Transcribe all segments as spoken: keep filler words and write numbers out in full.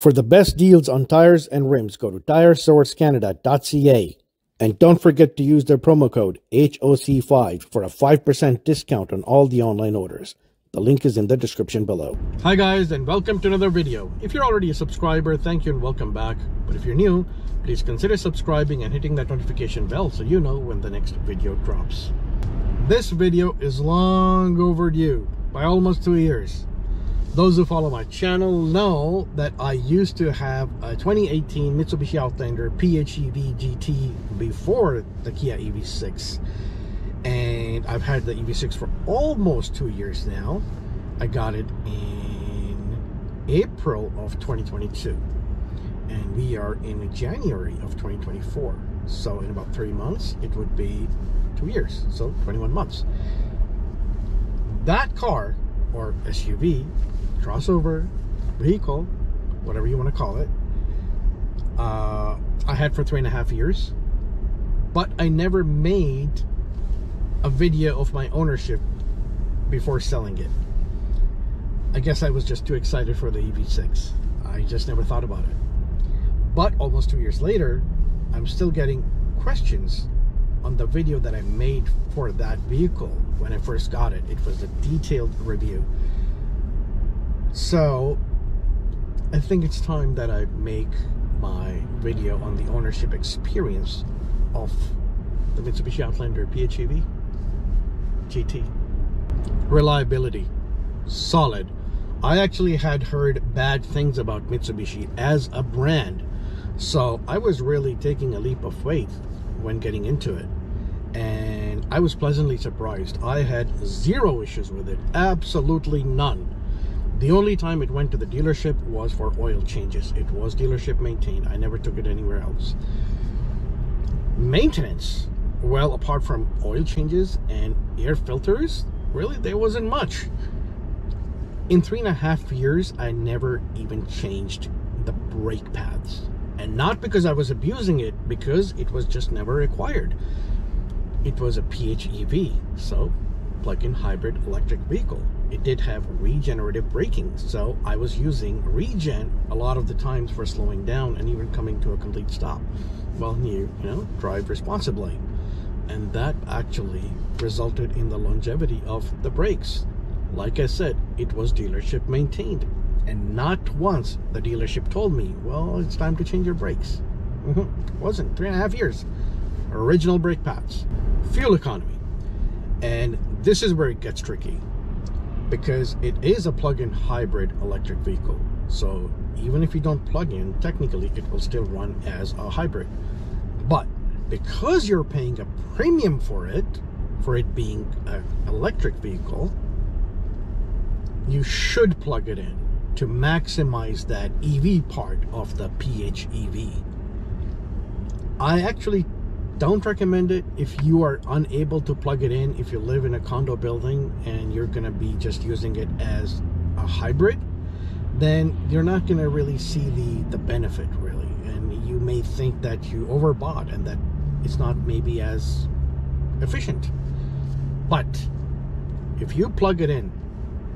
For the best deals on tires and rims, go to tire source canada dot c a. And don't forget to use their promo code H O C five for a five percent discount on all the online orders. The link is in the description below. Hi guys, and welcome to another video. If you're already a subscriber, thank you and welcome back. But if you're new, please consider subscribing and hitting that notification bell so you know when the next video drops. This video is long overdue by almost two years. Those who follow my channel know that I used to have a twenty eighteen Mitsubishi Outlander P H E V G T before the Kia E V six, and I've had the E V six for almost two years now. I got it in April of twenty twenty-two, and we are in January of twenty twenty-four, so in about three months it would be two years, so twenty-one months. That car, or S U V, crossover, vehicle, whatever you want to call it, uh, I had for three and a half years, but I never made a video of my ownership before selling it. I guess I was just too excited for the E V six. I just never thought about it. But almost two years later, I'm still getting questions on the video that I made for that vehicle. When I first got it, it was a detailed review. So I think it's time that I make my video on the ownership experience of the Mitsubishi Outlander P H E V G T. Reliability, solid. I actually had heard bad things about Mitsubishi as a brand, so I was really taking a leap of faith when getting into it, and I was pleasantly surprised. I had zero issues with it, absolutely none. The only time it went to the dealership was for oil changes. It was dealership maintained. I never took it anywhere else. Maintenance, well, apart from oil changes and air filters, really there wasn't much. In three and a half years, I never even changed the brake pads. And not because I was abusing it, because it was just never required. It was a P H E V, so plug-in hybrid electric vehicle. It did have regenerative braking, so I was using regen a lot of the times for slowing down and even coming to a complete stop. Well, you, you know, drive responsibly. And that actually resulted in the longevity of the brakes. Like I said, it was dealership maintained. And not once the dealership told me, well, it's time to change your brakes. It wasn't. Three and a half years. Original brake pads. Fuel economy. And this is where it gets tricky, because it is a plug-in hybrid electric vehicle. So even if you don't plug in, technically it will still run as a hybrid. But because you're paying a premium for it, for it being an electric vehicle, you should plug it in to maximize that E V part of the P H E V. I actually don't recommend it if you are unable to plug it in, if you live in a condo building and you're gonna be just using it as a hybrid, then you're not gonna really see the, the benefit really. And you may think that you overbought and that it's not maybe as efficient. But if you plug it in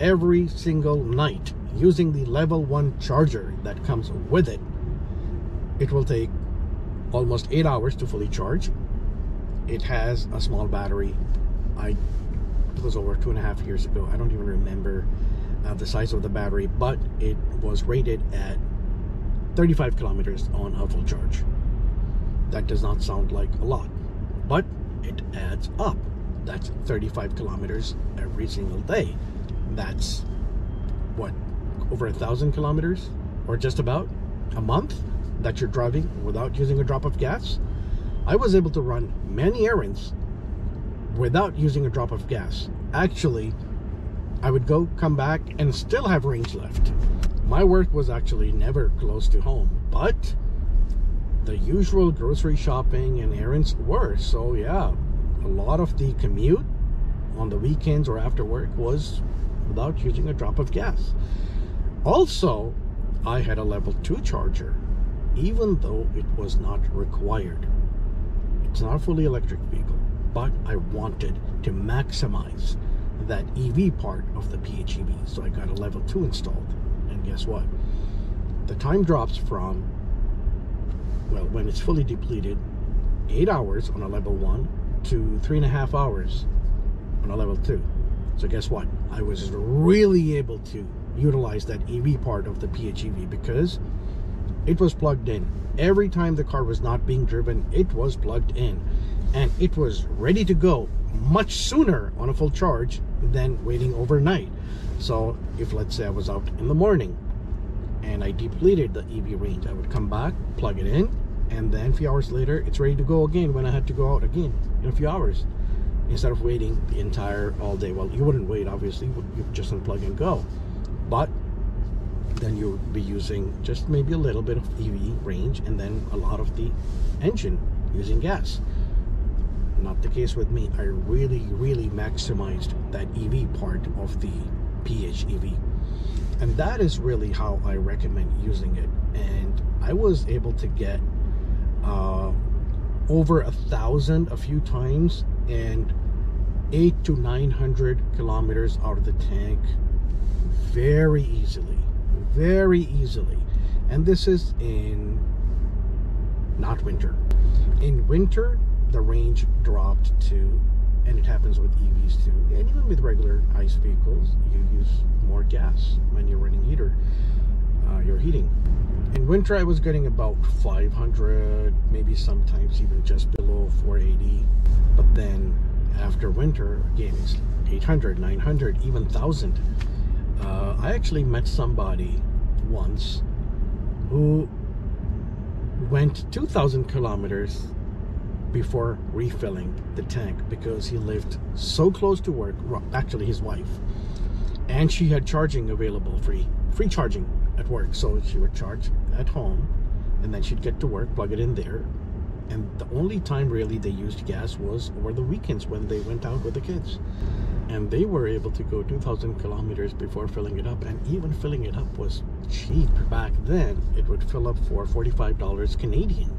every single night, using the level one charger that comes with it, it will take almost eight hours to fully charge. It has a small battery. I it was over two and a half years ago. I don't even remember uh, the size of the battery, but it was rated at thirty-five kilometers on a full charge. That does not sound like a lot, but it adds up. That's thirty-five kilometers every single day. That's what, over a thousand kilometers, or just about a month that you're driving without using a drop of gas. I was able to run many errands without using a drop of gas. Actually, I would go, come back, and still have range left. My work was actually never close to home, but the usual grocery shopping and errands were. So yeah, a lot of the commute on the weekends or after work was without using a drop of gas. Also, I had a level two charger, even though it was not required. It's not a fully electric vehicle, but I wanted to maximize that E V part of the P H E V, so I got a level two installed. And guess what? the time drops from, well, when it's fully depleted, eight hours on a level one to three and a half hours on a level two. So guess what? I was really able to utilize that E V part of the P H E V because it was plugged in. Every time the car was not being driven, it was plugged in. And it was ready to go much sooner on a full charge than waiting overnight. So if, let's say, I was out in the morning and I depleted the E V range, I would come back, plug it in, and then a few hours later, it's ready to go again when I had to go out again in a few hours. Instead of waiting the entire all day. Well, you wouldn't wait, obviously. You just unplug and go. But then you would be using just maybe a little bit of E V range and then a lot of the engine using gas. Not the case with me. I really, really maximized that E V part of the P H E V. And that is really how I recommend using it. And I was able to get uh, over a thousand a few times and eight to nine hundred kilometers out of the tank very easily, very easily. And this is in not winter. In winter, the range dropped to, and it happens with E Vs too, and even with regular ICE vehicles, you use more gas when you're running heater, uh, your heating. In winter, I was getting about five hundred, maybe sometimes even just below four eighty. But then after winter, again, it's eight hundred, nine hundred, even one thousand. Uh, I actually met somebody once who went two thousand kilometers before refilling the tank because he lived so close to work. Well, actually his wife, and she had charging available, free free charging at work, so she would charge at home and then she'd get to work, plug it in there. And the only time really they used gas was over the weekends when they went out with the kids, and they were able to go two thousand kilometers before filling it up. And even filling it up was cheap back then. It would fill up for forty-five dollars Canadian.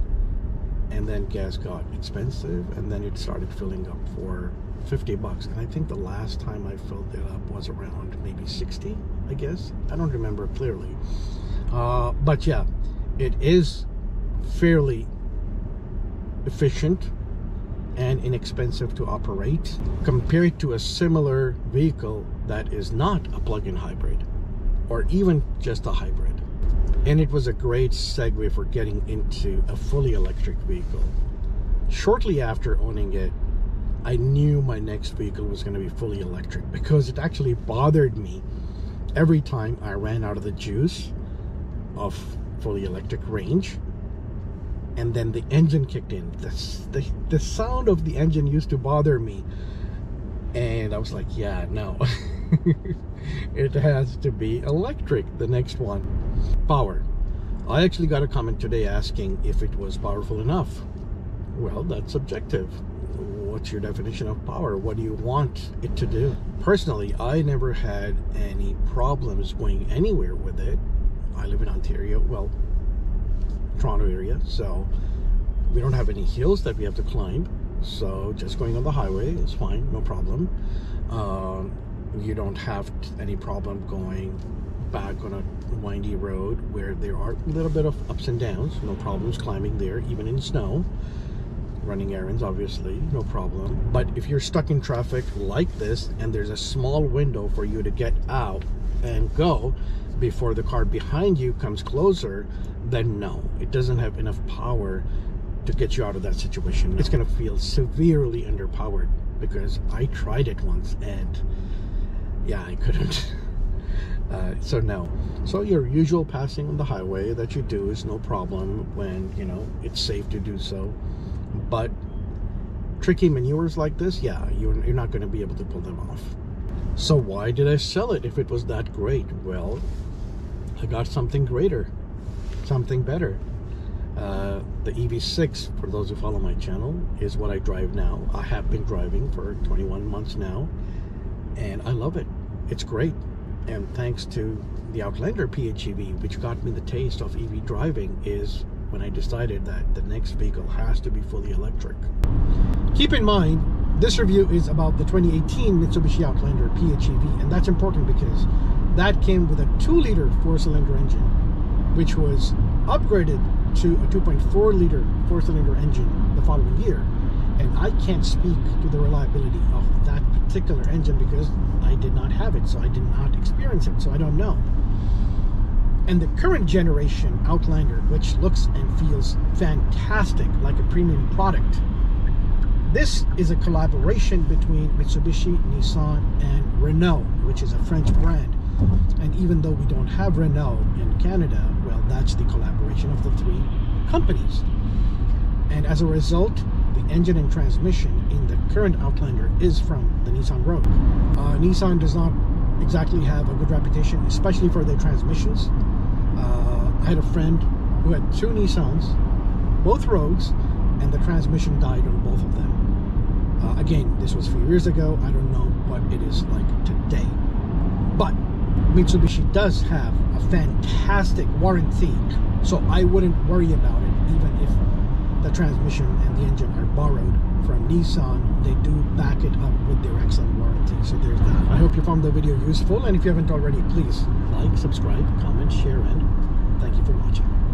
And then gas got expensive, and then it started filling up for fifty bucks. And I think the last time I filled it up was around maybe sixty, I guess. I don't remember clearly. Uh, but yeah, it is fairly efficient and inexpensive to operate compared to a similar vehicle that is not a plug-in hybrid or even just a hybrid. And it was a great segue for getting into a fully electric vehicle. Shortly after owning it, I knew my next vehicle was going to be fully electric because it actually bothered me every time I ran out of the juice of fully electric range. And then the engine kicked in. The, the, the sound of the engine used to bother me. And I was like, yeah, no. It has to be electric, the next one. Power. I actually got a comment today asking if it was powerful enough. Well, that's subjective. What's your definition of power? What do you want it to do? Personally, I never had any problems going anywhere with it. I live in Ontario, well, Toronto area, so we don't have any hills that we have to climb. So just going on the highway is fine, no problem. Um, you don't have any problem going back on a windy road where there are a little bit of ups and downs, no problems climbing there, even in snow. Running errands, obviously, no problem. But if you're stuck in traffic like this and there's a small window for you to get out and go before the car behind you comes closer, then no, it doesn't have enough power to get you out of that situation. No. It's going to feel severely underpowered because I tried it once and yeah, I couldn't. Uh, so no. So your usual passing on the highway that you do is no problem when, you know, it's safe to do so. But tricky maneuvers like this, yeah, you're, you're not going to be able to pull them off. So why did I sell it if it was that great? Well, I got something greater, something better. Uh, the E V six, for those who follow my channel, is what I drive now. I have been driving for twenty-one months now, and I love it. It's great. And thanks to the Outlander P H E V, which got me the taste of E V driving, is when I decided that the next vehicle has to be fully electric. Keep in mind, this review is about the twenty eighteen Mitsubishi Outlander P H E V, and that's important because that came with a two liter four cylinder engine. which was upgraded to a two point four liter four-cylinder engine the following year. And I can't speak to the reliability of that particular engine because I did not have it, so I did not experience it, so I don't know. And the current generation Outlander, which looks and feels fantastic, like a premium product, this is a collaboration between Mitsubishi, Nissan, and Renault, which is a French brand. And even though we don't have Renault in Canada, well, that's the collaboration of the three companies. And as a result, the engine and transmission in the current Outlander is from the Nissan Rogue. Uh, Nissan does not exactly have a good reputation, especially for their transmissions. Uh, I had a friend who had two Nissans, both Rogues, and the transmission died on both of them. Uh, again, this was a few years ago. I don't know what it is like today. But Mitsubishi does have a fantastic warranty, so I wouldn't worry about it, even if the transmission and the engine are borrowed from Nissan. They do back it up with their excellent warranty, so there's that. I hope you found the video useful, and if you haven't already, please like, subscribe, comment, share, and thank you for watching.